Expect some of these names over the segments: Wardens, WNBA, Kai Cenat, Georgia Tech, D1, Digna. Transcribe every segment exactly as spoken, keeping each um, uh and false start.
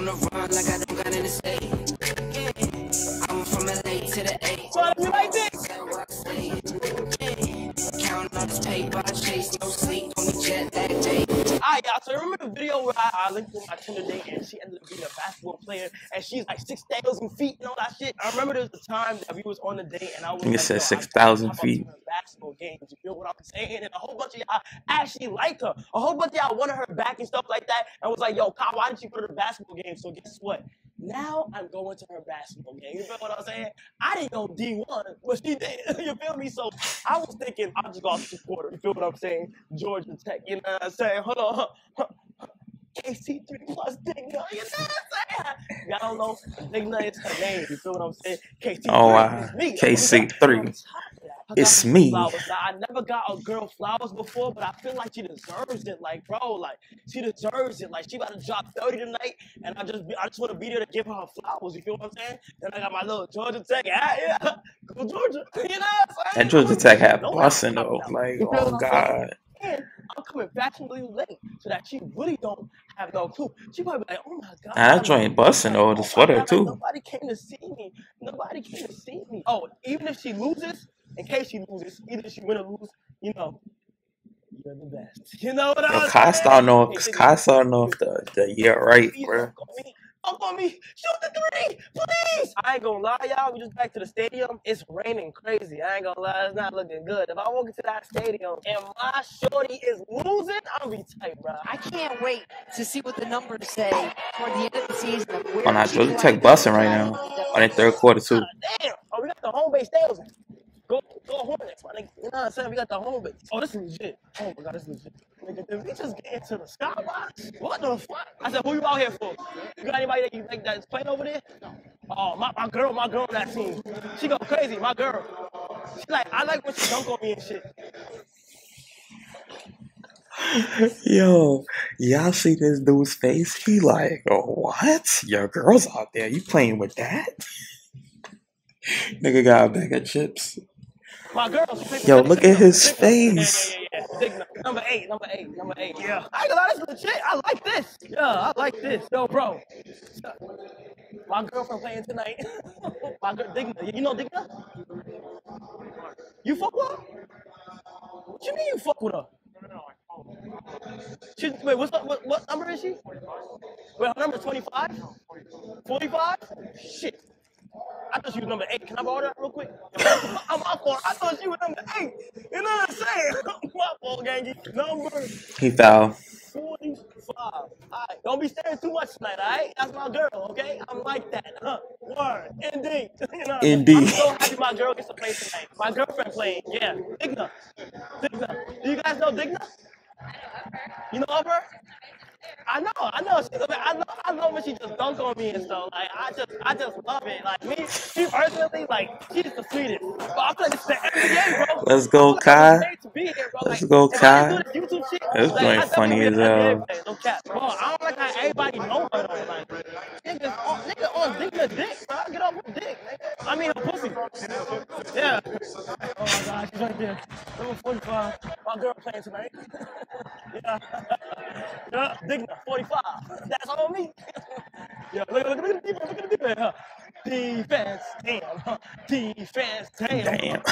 on the run like I don't got any say. I'm from L A to the A. Well, you like this? Counting all this paper, I chase no sleep, on the jet lag day. Alright, y'all, so remember the video where I, I linked with my Tinder date and she ended up being a basketball player and she's like six thousand feet and all that shit? I remember there was a time that we was on the date and I was I think like, it said six thousand feet. Basketball games, you feel what I'm saying? And a whole bunch of y'all actually liked her. A whole bunch of y'all wanted her back and stuff like that and was like, yo, Kai, why didn't you go to the basketball game? So guess what? Now I'm going to her basketball game. You feel what I'm saying? I didn't know D one, but she did. You feel me? So I was thinking, I'll just go off the quarter. You feel what I'm saying? Georgia Tech, you know what I'm saying? Hold on. K C three plus Digna, you know what I'm saying? Y'all don't know, Digna is her name. You feel what I'm saying? K C three, oh, wow. Is me. K C three. It's me. Flowers. I never got a girl flowers before, but I feel like she deserves it. Like, bro, like she deserves it. Like she about to drop thirty tonight, and I just, be, I just want to be there to give her her flowers. You feel what I'm saying? Then I got my little Georgia Tech. Yeah, yeah, go Georgia. You know what I'm saying? That Georgia Tech had bussin' though. Like, oh god. And I'm coming fashionably late, so that she really don't have no clue. She probably be like, oh my god. I joined busting over the sweater too. Nobody came to see me. Nobody came to see me. Oh, even if she loses. In case she loses, either she win or lose, you know, you're the best. You know what I'm saying? Kai started off, Kai started off the, the year right, bro. Up on me, shoot the three, please. I ain't gonna lie, y'all. We just back to the stadium. It's raining crazy. I ain't gonna lie, it's not looking good. If I walk into that stadium and my shorty is losing, I'll be tight, bro. I can't wait to see what the numbers say toward the end of the season. On that Georgia Tech busting right now, on that third quarter too. Damn, oh, we got the home base sales. Go, go Hornets, my nigga. You know what I'm saying? We got the home base. Oh, this is legit. Oh my god, this is legit. Nigga, did we just get into the skybox? What the fuck? I said, who you out here for? You got anybody that you like that's playing over there? No. Oh, my, my girl, my girl on that team. She go crazy, my girl. She like, I like when she dunk on me and shit. Yo, y'all see this dude's face? He like, oh, what? Your girl's out there. You playing with that? Nigga got a bag of chips. My girl, yo, look at his face. Yeah, yeah, yeah. Number eight, number eight, number eight. Yeah, I ain't gonna lie, that's legit. I like this. Yeah, I like this. Yo, bro. My girlfriend playing tonight. My girl, Digna. You know Digna? You fuck with her? What you mean you fuck with her? She, wait, what's up? What, what number is she? Wait, her number is twenty-five? forty-five? Shit. I thought she was number eight. Can I borrow that real quick? I'm my fault. I thought she was number eight. You know what I'm saying? My fault, gangy. Number. He foul. forty-five. All right. Don't be staring too much tonight, all right? That's my girl, okay? I'm like that. Huh? Word. Indeed. You know Indeed. I'm so happy my girl gets to play tonight. My girlfriend playing. Yeah. Digna. Digna. Do you guys know Digna? I know her. You know of her? I know, I know. She's, I know, I know when she just dunk on me and stuff. Like I just, I just love it. Like me, she personally, like she's the sweetest. But I feel like it's the every day, bro. Let's go, Kai. Here, Let's like, go, Kai. This is like, funny as hell. No cap. Bro, I don't like how everybody knows her though. Like, niggas on, nigga on Digna dick, bro. Get off with dick. Nigga. I mean, her pussy. Yeah. Oh my God, she's right there. Number forty-five. My girl playing tonight. Yeah. Yeah. Digna. forty-five. That's on me. Yeah, look, look, look at the defense. Look at the defense. Huh? Defense. Damn. Defense. Damn. Damn.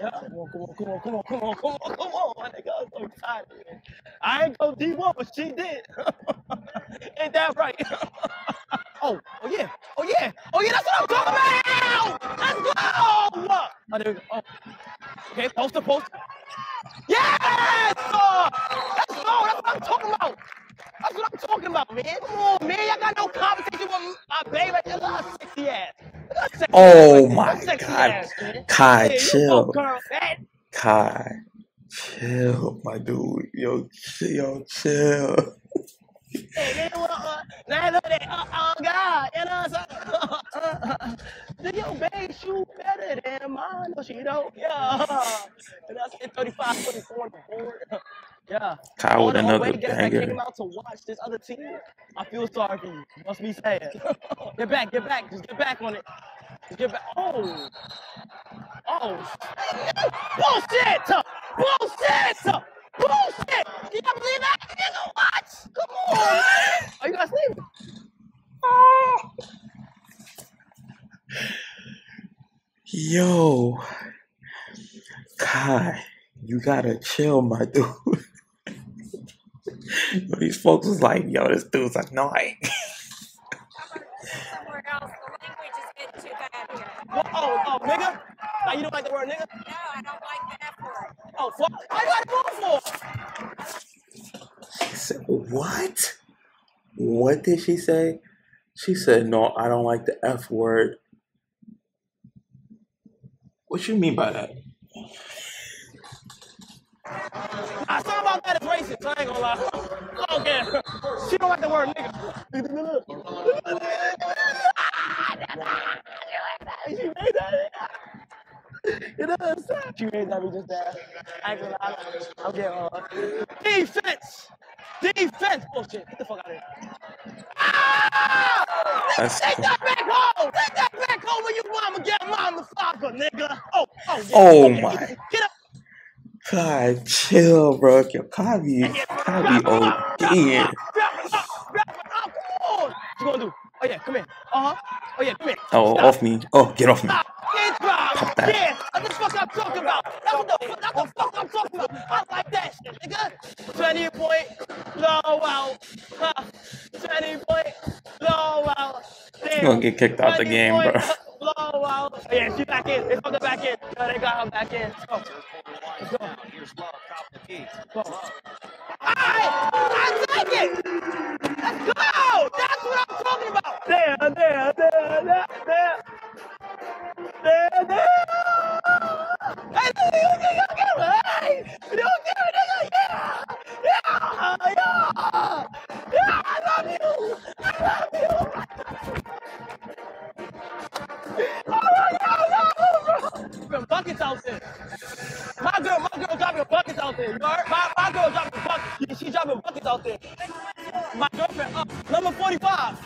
Yeah, come on, come on, come on, come on, come on, come on, come on. My nigga, I'm so tired. Man. I ain't go D one, but she did. Ain't that right? Oh, oh yeah. Oh yeah. Oh yeah, that's what I'm talking about. Let's go. Oh, there we go. Oh. Okay, poster, poster. Yes! Uh, that's all. That's what I'm talking about. That's what I'm talking about, man. Come on, man. Y'all got no conversation with my baby. That's a sexy ass. That's a sexy oh ass. my sexy god, ass, Kai, yeah, chill. Go, girl, Kai, chill, my dude. Yo, yo, chill. Hey, man, what up? Now look at that. Oh God, you know what I'm saying? Did your babe shoot better than mine? No, she don't. Yeah. And that's in thirty-five, twenty-four on the board. Yeah. Kai with another banger. I came out to watch this other team. I feel sorry for you. Must be sad. Get back, get back. Just get back on it. Just get back. Oh. Oh. Bullshit! Bullshit! Bullshit! Can y'all believe that? Nigga, what? Come on, man. Are you guys leaving? Yo, Kai, you gotta chill, my dude. These folks was like, yo, this dude's annoying. Somewhere else, the language is getting too bad here. Well, oh, oh, nigga? Now you don't like the word nigga? No, I don't like that word. Oh, fuck. I got a for. She said, what? What did she say? She said, no, I don't like the F word. What you mean by that? I saw about that as racist, so I ain't gonna lie. I don't care. She don't like the word nigga. She made that. You know what I'm saying? She made that we just asked. I ain't gonna lie. I'm getting on. Defense! Defense! Bullshit. Get the fuck out of here. Ah! Nigga, take that back home! Take that back home when you mama get mama fucker, nigga! Oh, oh, yeah. Oh okay. My. Get up! God, chill, bro. Your Kavi is Kavi O D. What you gonna do? Oh, yeah, come here. Uh huh. Oh, yeah, come here. Oh, stop. Off me. Oh, get off me. Stop. Pop that. Yeah, that's the fuck I'm talking about. That's what the, that's the fuck I'm talking about. I like that shit, nigga. twenty point blow out. Huh. twenty point blow out. You're gonna get kicked out the game, bro. Blow out. Oh, yeah, she's back in. They got her back in. Yo, they got her back in. Let's go. Let's go. Here's Love, top of the key. Go. All right. I like it. Let's go. That's what I'm talking about. There, there, there, there, there. There, there. Hey, you get it. Hey, you get it, nigga. Yeah. Yeah. Yeah. Yeah. I love you. I love you. Oh, no, no, no, bro. Buckets out there. My girl, my girl dropping buckets out there. You heard? My, my girl dropping buckets. She dropping buckets out there. My girlfriend up. Uh, number forty-five.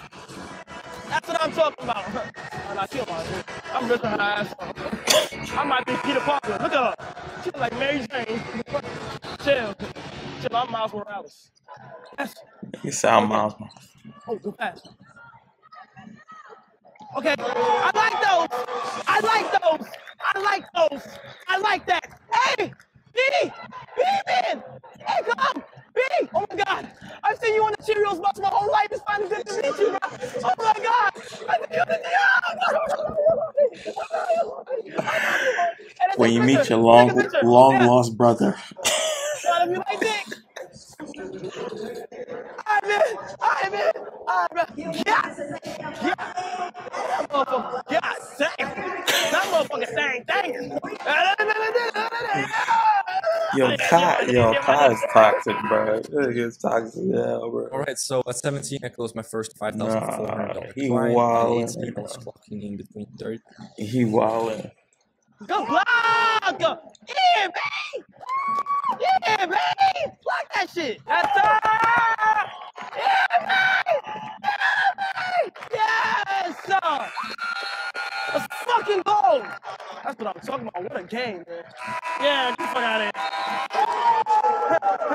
That's what I'm talking about. I'm not kidding, I'm ripping her ass off. I might be Peter Parker. Look at her. She's like Mary Jane. Chill. Chill, I'm Miles Morales. That's it. You sound Miles Morales. Oh, go fast. Okay, I like those. I like those. I like those. I like that. Hey, B, B, man. Hey, come, B. Oh my God, I've seen you on the Cheerios box my whole life. It's finally good to meet you, bro. Oh my God, I see you on the Cheerios. When you meet your long, long lost brother. Gotta be like that. I'm in. I'm in. I'm in. Yes. Yes. That motherfucker. Yes. That motherfucker sang. Dang. Yo, Kai. Yo, Kai is toxic, bro. It's toxic, yeah, bro. All right. So at seventeen, I closed my first five thousand four hundred dollars. He wilding. I was clocking in between thirty. He wilding. Go block. Yeah, baby. Yeah, baby. Block that shit. That's all. Yeah, baby. Yeah, baby. Yes, sir. Let's fucking go. That's what I'm talking about. What a game, man. Yeah, get the fuck out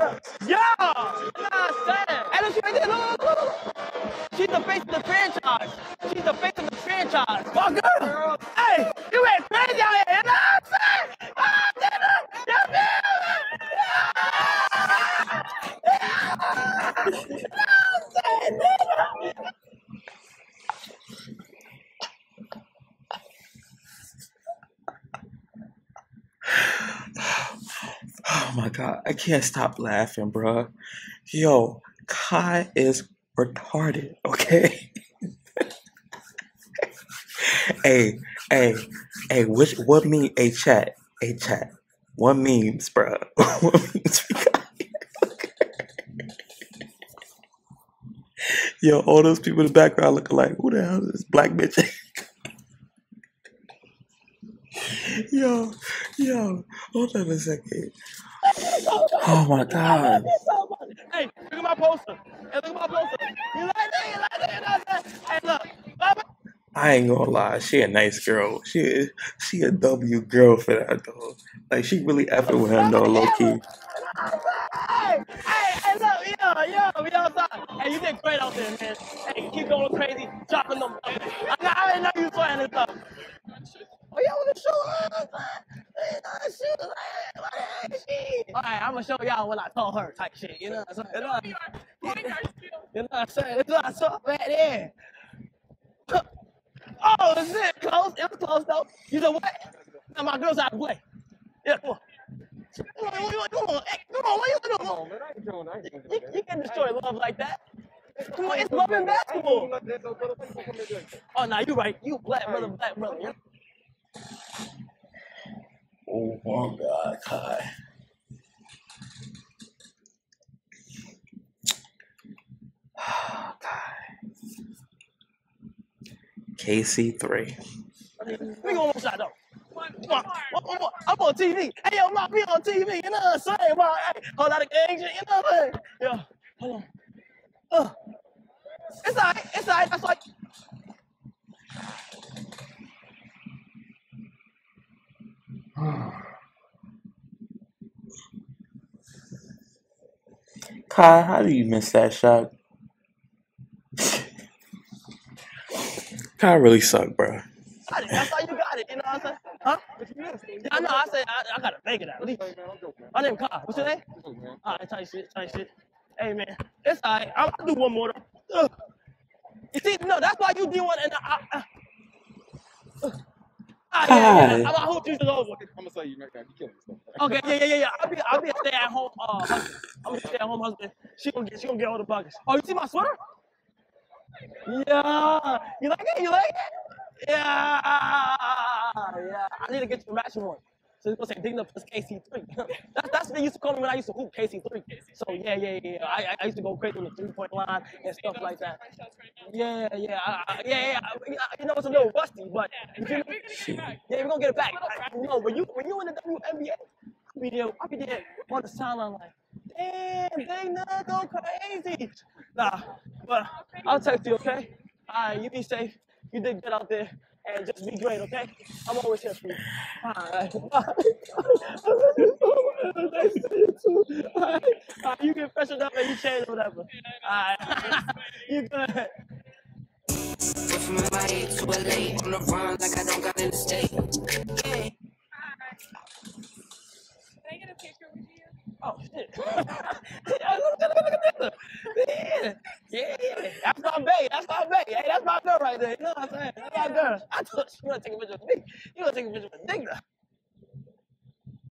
of here. Yo. Nah, sad. And look, she right there. Look, look, look. She's the face of the franchise. She's the face of the franchise. My girl. Hey, you ain't crazy out here. You know what I'm saying? I'm oh my God, I can't stop laughing, bro. Yo, Kai is retarded, okay? hey, hey, hey, which what meme a chat? A chat. What memes, bro? What memes we got? Yo, all those people in the background looking like, who the hell is this black bitch? yo, yo, hold on a second. Oh my God. Hey, look at my poster. Hey, look at my poster. You like that? You like that? You like that? Hey, look. Bye-bye. I ain't gonna lie, she a nice girl. She she a W girl for that though. Like she really effing with him though, low key. Hey, hey, hey, look, yo, yo, we outside. Hey, you did great out there, man. Hey, keep going crazy, dropping them. I, I didn't know you was playing this stuff. Oh, y'all want to shoot? hey, I'm gonna show y'all what I told her type shit. You know what I'm saying? Don't be our, point our skill. You know what I'm saying? That's what I saw back then. Oh, shit, close. It was close, though. You know what? Now my girls out of the way. Yeah, come on. Come on, come on, come on. Hey, come on, what you doing? Come on, man, I ain't doing, I ain't doing you, you can destroy love like that. Come on, it's love and basketball. Oh, nah, you right. You black brother, black brother. Oh, my God, Kai. Oh, Kai. K C three. We go one shot, though. One, one, one, one more. I'm on T V. Hey, yo, my be on T V. You know what I'm saying? Wow, hey, whole lot of gangs. You know what I'm saying? Yo, hold on. Uh, it's all right. It's all right. That's like. Kai, how do you miss that shot? Kai really sucked, bro. I did, that's how you got it, you know what I'm saying? Huh? I know, I said, I, I got to fake it at least. My name is Kai. What's your name? All right, tight shit, tight shit. Hey, man, it's all right. I'll, I'll do one more, though. Ugh. You see, no, that's why you do one, and I... I uh. Ah, yeah, yeah, yeah. I hope you should over. I'm gonna say you make that. You killing yourself. Okay, yeah, yeah, yeah. I'll be, I'll be a stay-at-home uh, husband. I'm a stay-at-home husband. She gonna get, she gonna get all the buckets. Oh, you see my sweater? Yeah. You like it? You like it? Yeah. Yeah. I need to get you a matching one. So it's gonna say Digna plus K C three. that's that's what they used to call me when I used to hoop, K C three. So yeah, yeah, yeah. I I used to go crazy on the three-point line and stuff like that. Yeah, yeah, I, I, yeah, yeah. You know it's a little rusty, but yeah, you, we're gonna yeah, we're gonna get it back. I, you know, but you when you in the W N B A, I'll be there, I'll be there on the sideline like, damn, Digna, go crazy. Nah, but I'll text you, okay? All right, you be safe. You did good out there. And just be great, okay? I'm always here for you. All right. All right. All right. You get pressured up and you change or whatever. All right. You good. From my body to L A, on the run like I don't got in the state. Can I get a picture with you? Oh, shit. Look at this. Yeah, yeah. That's my bae. That's my bae. Hey, that's my girl right there. You know what I'm saying? That's my girl. I thought you want to take a picture with me. You want to take a picture with Digna.